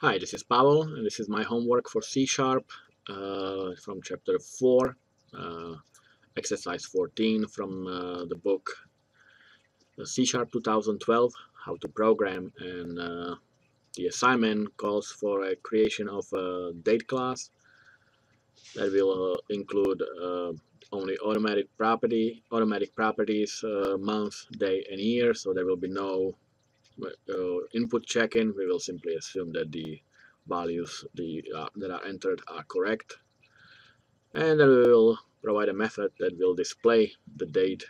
Hi, this is Pavel, and this is my homework for C# from Chapter 4, Exercise 14 from the book C# 2012, How to Program, and the assignment calls for a creation of a date class that will include only automatic properties, month, day, and year, so there will be no input check-in. We will simply assume that the values that are entered are correct, and then we will provide a method that will display the date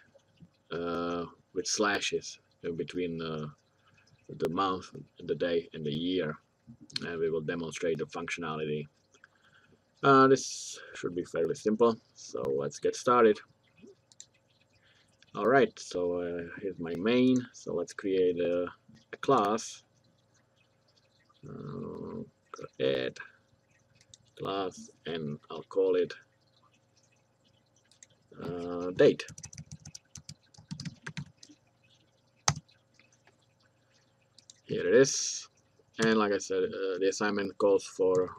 with slashes in between the month, the day, and the year, and we will demonstrate the functionality. This should be fairly simple, so let's get started. Alright, so here's my main, so let's create a class, create class, and I'll call it date. Here it is, and like I said, the assignment calls for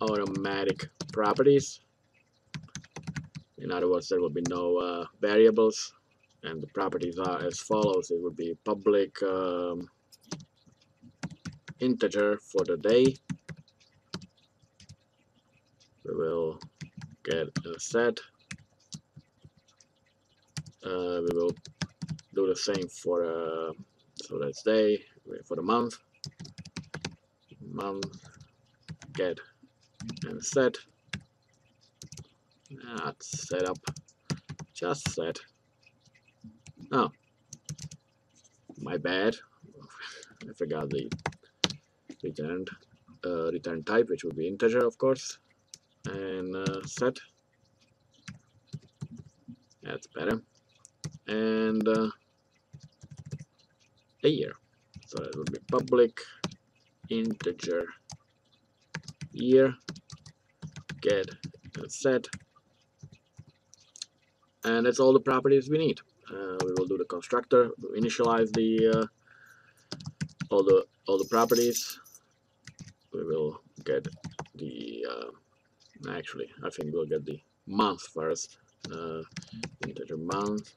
automatic properties. In other words, there will be no variables. And the properties are as follows. It would be public integer for the day. We will get a set. We will do the same for so that's day. For the month, get and set. Not set up, just set. Oh, my bad. I forgot the return type, which would be integer, of course, and set. That's better. And a year. So it would be public integer year get and set. And that's all the properties we need. We will do the constructor, initialize the all the properties. We will get the actually, I think we'll get the month first. Integer month.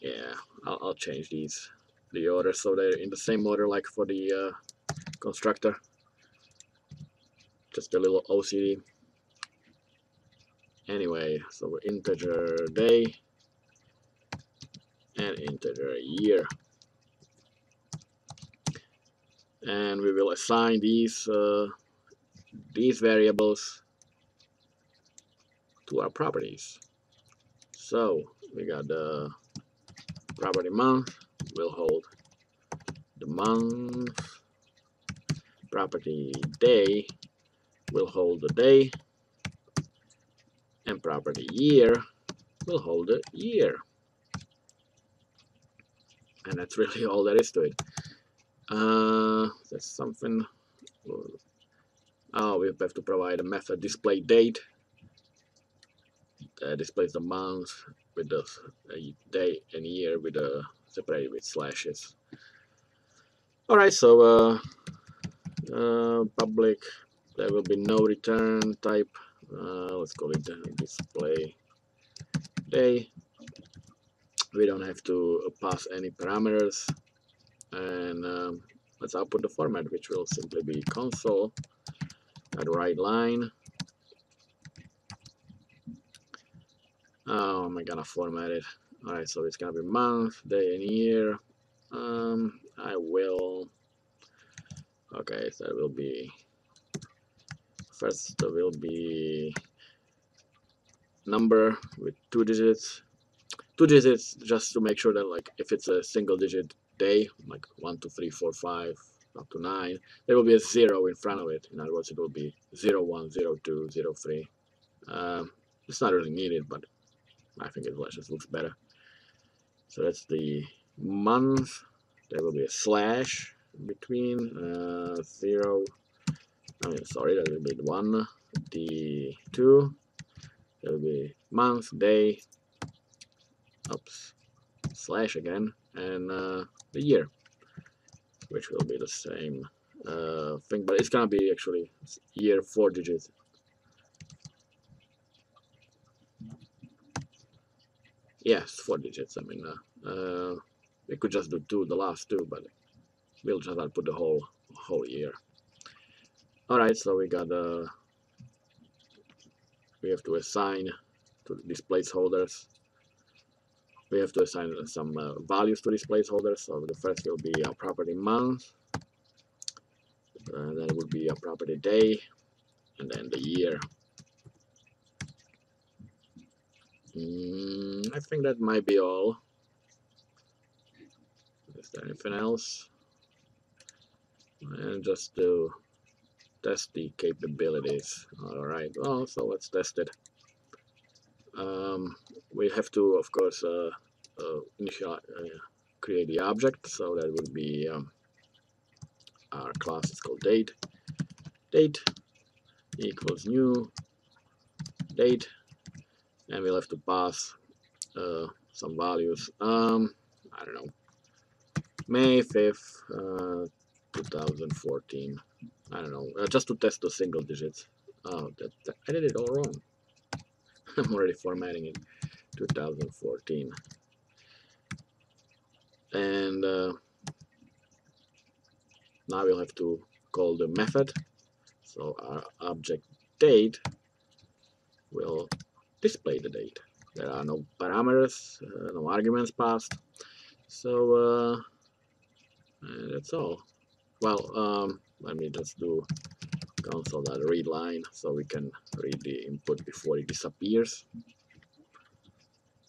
Yeah, I'll change the order so they're in the same order like for the constructor. Just a little OCD. Anyway, so integer day and integer year, and we will assign these variables to our properties. So we got the property month. We'll hold the month. Property day will hold the day. And property year will hold a year, and that's really all there is to it. There's something. Oh, we have to provide a method display date that displays the month with the day and year with the separated with slashes. All right, so public. There will be no return type. Let's call it display day. We don't have to pass any parameters, and let's output the format, which will simply be console at right line. Oh, am I gonna format it? All right, so it's gonna be month, day, and year. I will. Okay, so that will be. First there will be number with two digits, just to make sure that, like, if it's a single digit day, like 1, 2, 3, 4, 5 up to 9, there will be a 0 in front of it. In other words, it will be 0, 1, 0, 2, 0, 3. It's not really needed, but I think it just looks better. So that's the month. There will be a slash between 0. That will be 1, the 2, that will be month, day, slash again, and the year. which will be the same thing, but it's gonna be actually year 4 digits. Yes, 4 digits. I mean, we could just do two, the last two, but we'll just put the whole year. All right, so we got we have to assign to these placeholders. We have to assign some values to these placeholders. So the first will be a property month, then it would be a property day, and then the year. I think that might be all. Is there anything else? And just to test the capabilities. All right. Well, so let's test it. We have to, of course, create the object. So that would be our class is called date. Date equals new date. And we'll have to pass some values. I don't know, May 5th, 2014. I don't know, just to test the single digits. Oh, that I did it all wrong. I'm already formatting it. 2014. And now we'll have to call the method. So our object date will display the date. There are no parameters, no arguments passed. So that's all. Well, let me just do console.read line so we can read the input before it disappears.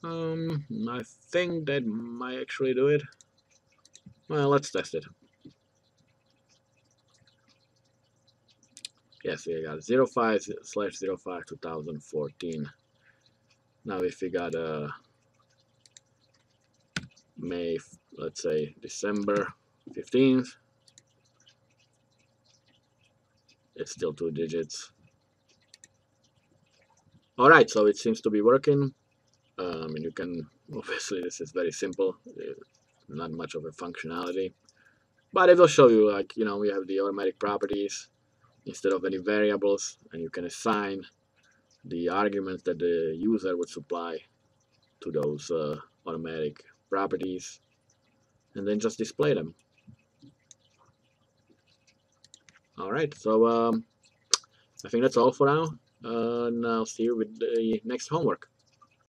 I think that might actually do it. Well, let's test it. Yes, we got 05/05/2014. Now if we got May, let's say December 15th, it's still 2 digits. Alright, so it seems to be working. And you can, obviously this is very simple, not much of a functionality, but it will show you, like, you know, we have the automatic properties instead of any variables, and you can assign the arguments that the user would supply to those automatic properties and then just display them. Alright, so I think that's all for now, and I'll see you with the next homework.